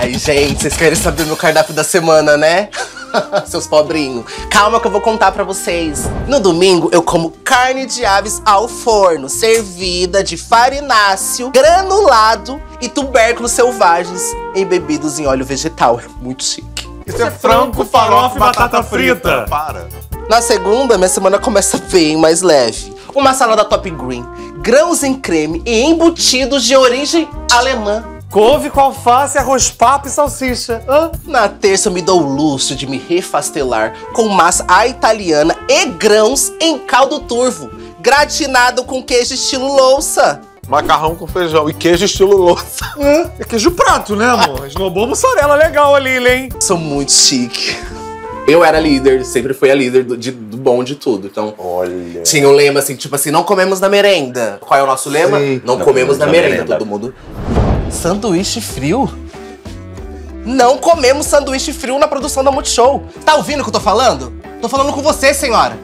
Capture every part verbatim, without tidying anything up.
Ai, gente, vocês querem saber meu cardápio da semana, né? Seus pobrinhos. Calma que eu vou contar pra vocês. No domingo, eu como carne de aves ao forno, servida de farináceo, granulado e tubérculos selvagens embebidos em óleo vegetal. É muito chique. Isso é frango, farofa e batata frita. Para. Na segunda, minha semana começa bem mais leve. Uma salada top green, grãos em creme e embutidos de origem alemã. Couve com alface, arroz papo e salsicha. Hã? Na terça eu me dou o luxo de me refastelar com massa à italiana e grãos em caldo turvo, gratinado com queijo estilo louça. Macarrão com feijão e queijo estilo louça. Hã? É queijo prato, né, amor? Esnobou mussarela legal ali, hein? Sou muito chique. Eu era líder, sempre fui a líder do, de, do bom de tudo, então... Olha... Tinha um lema assim, tipo assim, não comemos na merenda. Qual é o nosso lema? Sim, não, não comemos, comemos na, na merenda. merenda, todo mundo... Sanduíche frio? Não comemos sanduíche frio na produção da Multishow. Tá ouvindo o que eu tô falando? Tô falando com você, senhora.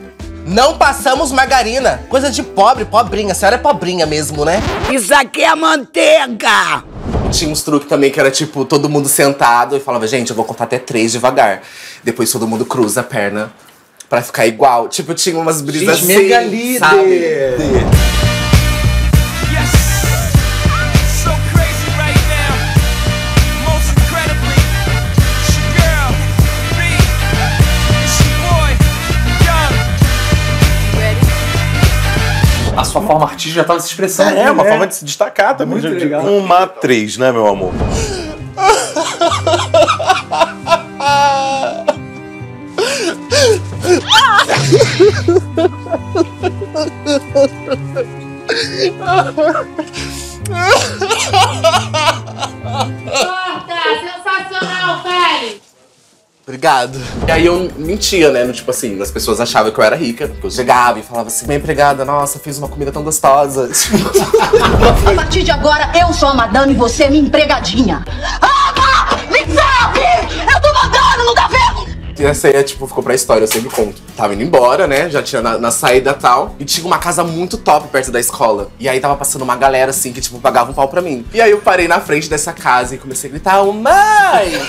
Não passamos margarina. Coisa de pobre, pobrinha. A senhora é pobrinha mesmo, né? Isso aqui é manteiga! Tinha uns truques também que era tipo, todo mundo sentado e falava, gente, eu vou contar até três devagar. Depois todo mundo cruza a perna pra ficar igual. Tipo, eu tinha umas brisas assim, mega líder, sabe? A sua forma artística já tá se expressando. É, uma é. forma de se destacar também. Muito legal. Uma atriz, né, meu amor? Obrigado. E aí eu mentia, né? Tipo assim, as pessoas achavam que eu era rica. Eu chegava e falava assim, minha empregada, nossa, fiz uma comida tão gostosa. A partir de agora, eu sou a madame e você é minha empregadinha. Ah, me salve! Eu tô mandando, não dá ver! E essa aí, tipo, ficou pra história, eu sempre conto. Tava indo embora, né? Já tinha na, na saída e tal. E tinha uma casa muito top perto da escola. E aí tava passando uma galera, assim, que tipo, pagava um pau pra mim. E aí eu parei na frente dessa casa e comecei a gritar, oh, mãe!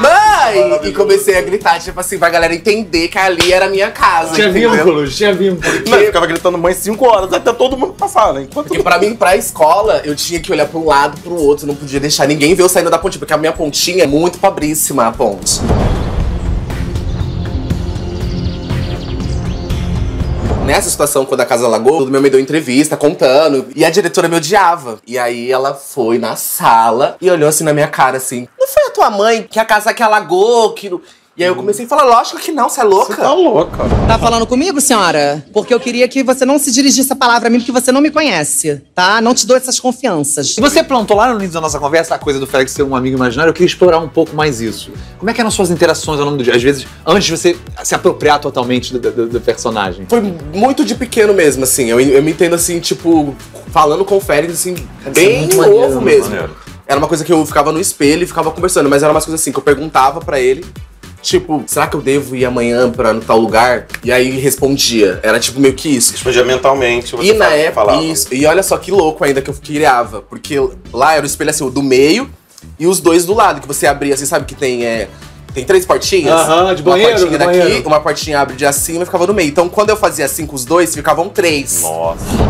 Mãe! E comecei a gritar, tipo assim, pra galera entender que ali era a minha casa. Tinha vínculos, tinha vínculos. Porque... Eu ficava gritando mãe cinco horas até todo mundo passar, né? Enquanto... Porque pra mim, pra escola, eu tinha que olhar pra um lado, pro outro. Não podia deixar ninguém ver eu saindo da ponte, porque a minha pontinha é muito pobríssima, a ponte. Nessa situação, quando a casa alagou, todo meu me deu entrevista, contando. E a diretora me odiava. E aí ela foi na sala e olhou assim na minha cara, assim... Não foi a tua mãe que a casa que alagou, que... E aí eu comecei a falar, lógico que não, você é louca. Você tá louca. Tá falando comigo, senhora? Porque eu queria que você não se dirigisse a palavra a mim, porque você não me conhece, tá? Não te dou essas confianças. E você plantou lá no início da nossa conversa a coisa do Félix ser um amigo imaginário. Eu queria explorar um pouco mais isso. Como é que eram suas interações ao longo do dia? Às vezes, antes de você se apropriar totalmente do, do, do personagem. Foi muito de pequeno mesmo, assim. Eu, eu me entendo, assim, tipo, falando com o Félix, assim, é bem novo maneiro, mesmo. Maneiro. Era uma coisa que eu ficava no espelho e ficava conversando. Mas era umas coisas assim, que eu perguntava pra ele. Tipo, será que eu devo ir amanhã pra no tal lugar? E aí respondia. Era tipo meio que isso. Respondia mentalmente. Você e na época, falava. Isso. E olha só que louco ainda que eu criava. Porque lá era o espelho assim, o do meio e os dois do lado. Que você abria assim, sabe que tem, é, tem três portinhas? Aham, uh-huh, de uma banheiro. Uma portinha daqui, banheiro. Uma portinha abre de acima e ficava no meio. Então quando eu fazia assim com os dois, ficavam três. Nossa.